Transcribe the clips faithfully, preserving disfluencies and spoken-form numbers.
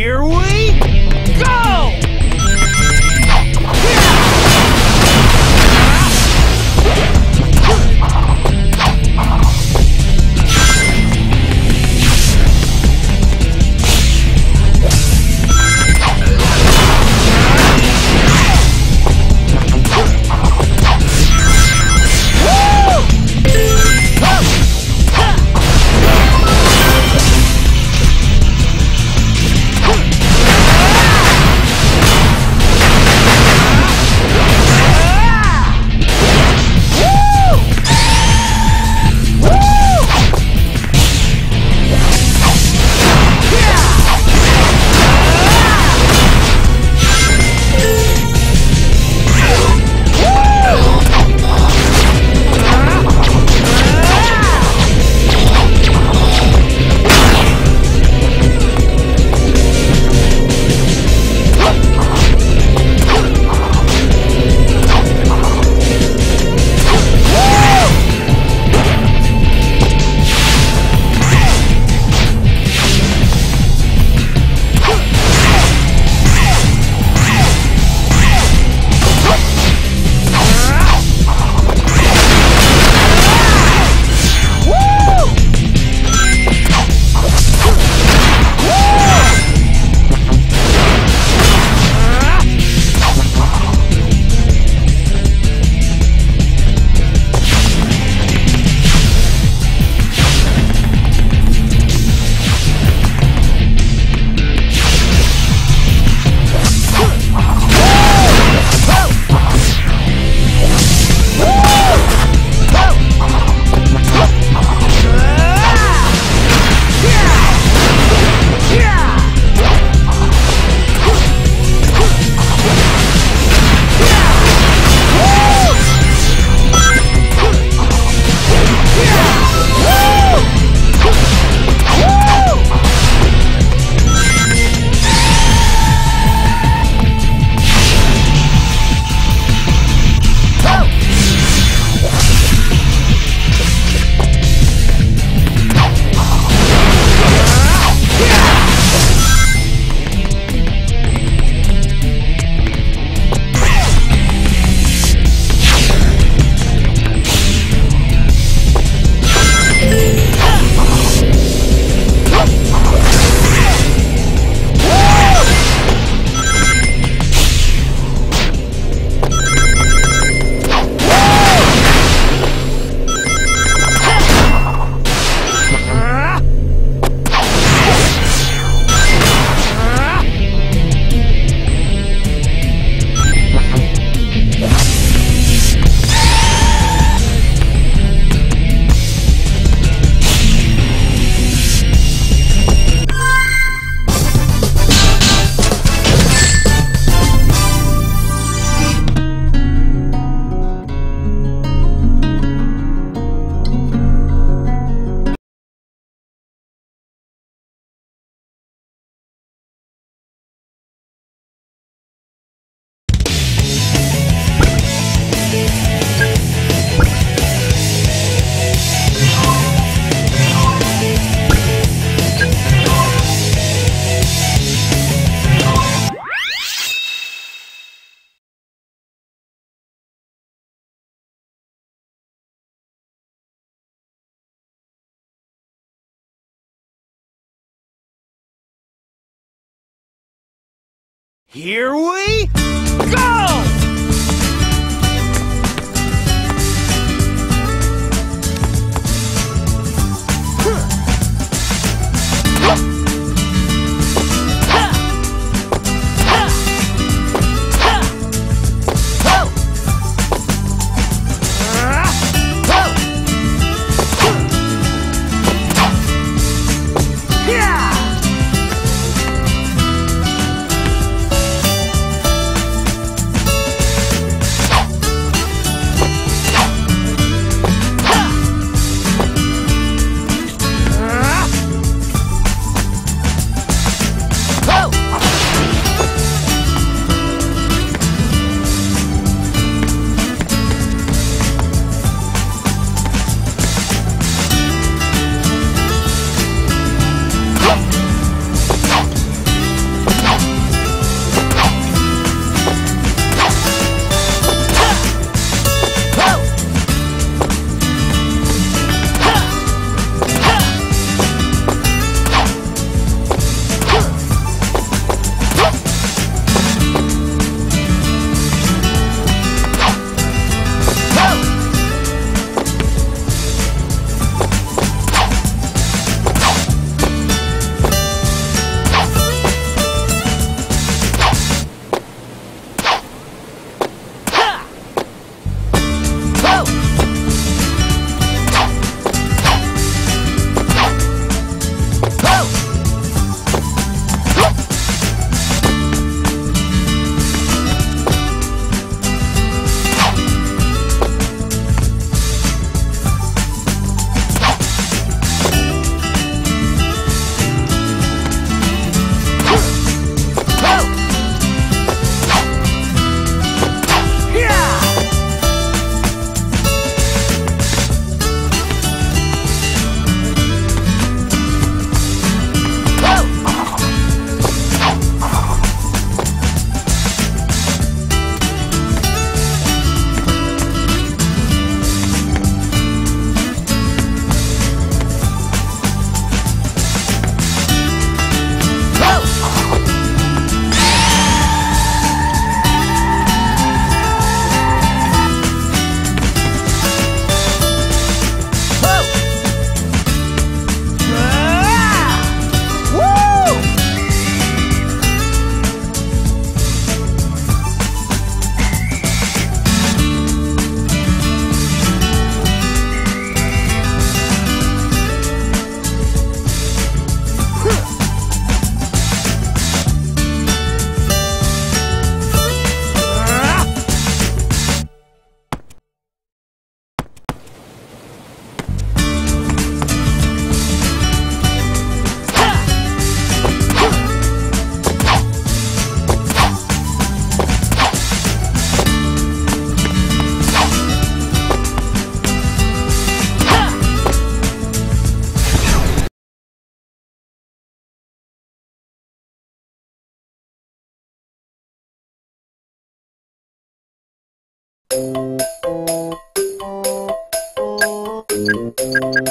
Here we go! Here we go! Here we go!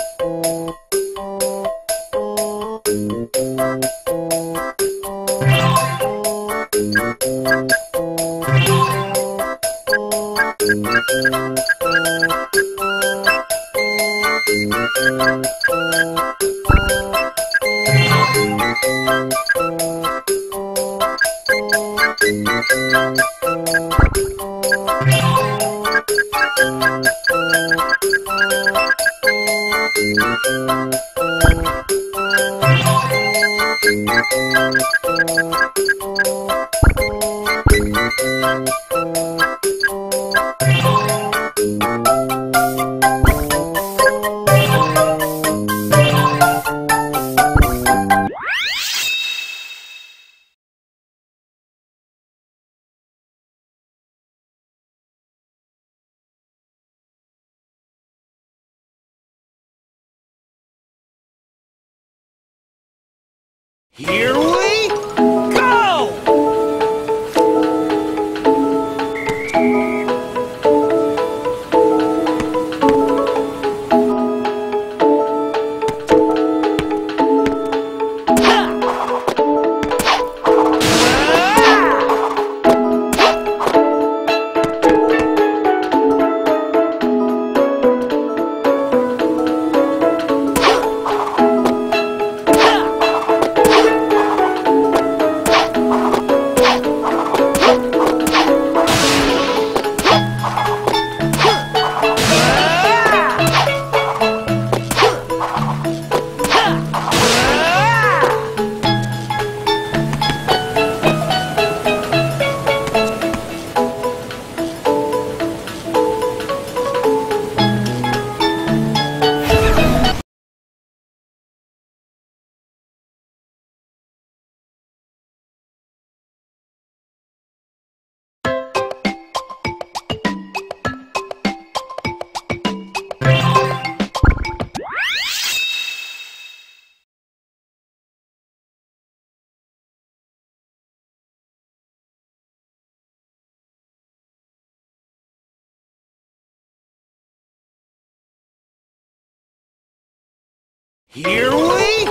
Here we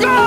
go!